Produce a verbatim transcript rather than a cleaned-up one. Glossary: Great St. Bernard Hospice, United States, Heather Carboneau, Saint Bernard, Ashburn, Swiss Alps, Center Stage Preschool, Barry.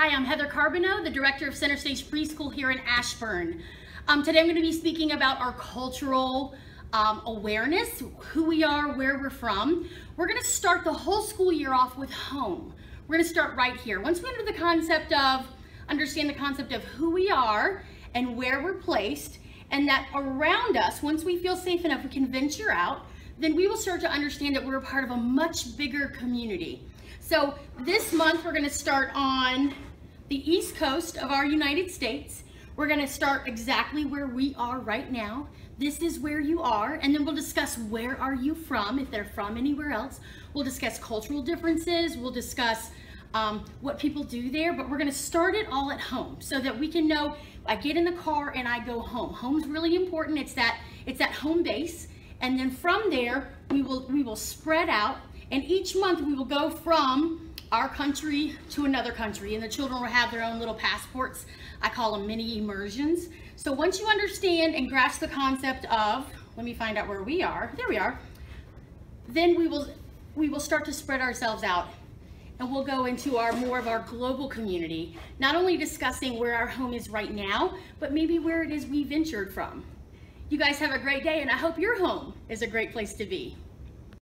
Hi, I'm Heather Carboneau, the director of Center Stage Preschool here in Ashburn. Um, today I'm going to be speaking about our cultural um, awareness, who we are, where we're from. We're going to start the whole school year off with home. We're going to start right here. Once we under the concept of, understand the concept of who we are and where we're placed, and that around us, once we feel safe enough, we can venture out, then we will start to understand that we're a part of a much bigger community. So this month we're going to start on the East Coast of our United States. We're going to start exactly where we are right now. This is where you are, and then we'll discuss where are you from, if they're from anywhere else. We'll discuss cultural differences, we'll discuss um, what people do there, but we're going to start it all at home so that we can know, I get in the car and I go home. Home's really important. It's that, it's that home base, and then from there we will, we will spread out, and each month we will go from our country to another country, and the children will have their own little passports. I call them mini immersions. So once you understand and grasp the concept of, let me find out where we are, there we are, then we will we will start to spread ourselves out, and we'll go into our more of our global community, not only discussing where our home is right now, but maybe where it is we ventured from. You guys have a great day, and I hope your home is a great place to be.